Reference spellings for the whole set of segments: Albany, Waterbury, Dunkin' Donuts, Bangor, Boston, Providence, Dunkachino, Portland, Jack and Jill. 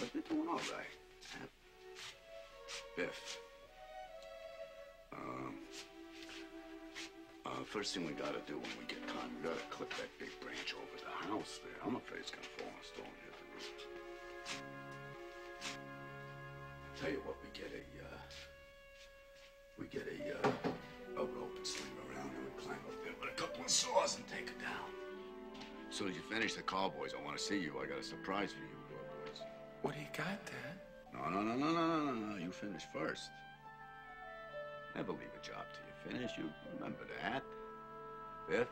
was, they're doing all right. Biff. First thing we gotta do when we get time, we gotta clip that big branch over the house there. I'm afraid it's gonna fall on a stone and hit the roof. Tell you what, we get a rope and sling around and we climb up there with a couple of saws and take it down. As soon as you finish the call, boys, I want to see you. I got a surprise for you, boys. What do you got, Dad? No. You finish first. Never leave a job till you finish. You remember that, Biff?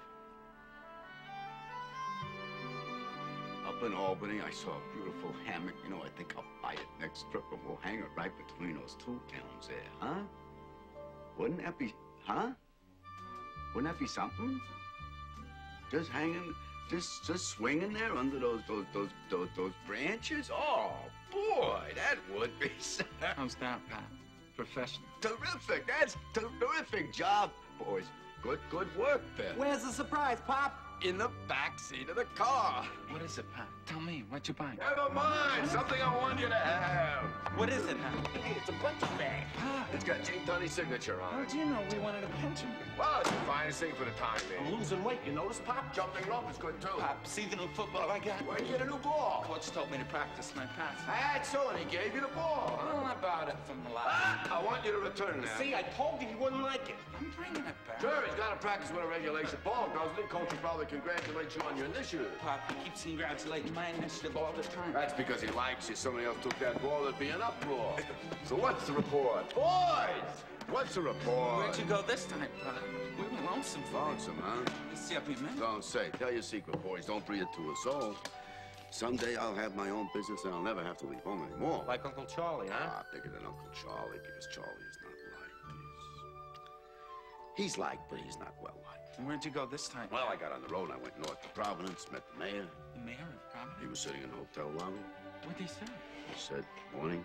Up in Albany, I saw a beautiful hammock. You know, I think I'll buy it next trip, and we'll hang it right between those two towns there, huh? Wouldn't that be, huh? Wouldn't that be something? Just hanging, just swinging there under those branches. Oh boy, that would be something. How's that, Pat? Professional. Terrific. That's terrific job, boys. Good work, Biff. Where's the surprise, Pop? In the back seat of the car. What is it, Pop? Tell me, what you buying? Never mind. Something I want you to have. What is it, Pop? Hey, it's a punching bag. Pop. It's got Gene Tunney's signature on it. How'd you know we wanted a punching bag? Well, it's the finest thing for the time being. I'm losing weight, you notice, Pop? Jumping rope is good, too. Pop, see the new football I got? Where'd you get a new ball? Coach told me to practice my pass. That's so, and he gave you the ball. I don't know about it from the lot. Ah, I want you to return that. See, I told you wouldn't like it. I'm bringing it back. Sure, he's got to practice with a regulation ball, doesn't he? Coach will probably congratulate you on your initiative. Pop, he keeps congratulating my initiative all the time. That's because he likes you. Somebody else took that ball, there'd be an uproar. So what's the report? Boys! What's the report? Where'd you go this time, Pop? We were lonesome for you. Lonesome, huh? Let's see if we met. Don't say. Tell your secret, boys. Don't breathe it to us all. Someday I'll have my own business and I'll never have to leave home anymore. Like Uncle Charlie, huh? Ah, bigger than Uncle Charlie, because Charlie is not like this. He's liked, but he's not well liked. Where'd you go this time? Well, I got on the road. I went north to Providence, met the mayor. The mayor of Providence? He was sitting in the hotel lobby. What'd he say? He said, morning.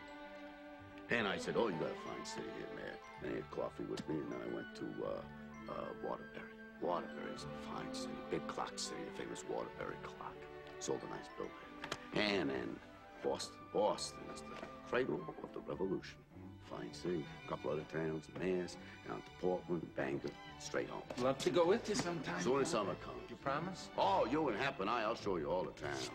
And I said, oh, you got a fine city here, mayor. Then he had coffee with me, and then I went to Waterbury. Waterbury's a fine city, big clock city, the famous Waterbury clock. Sold a nice building. And then Boston. Boston is the cradle of the revolution. Fine city, a couple other towns, Mass, down to Portland, Bangor, straight home. Love to go with you sometime. Soon as summer comes. You promise? Oh, you and Hap and I'll show you all the towns.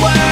Wow.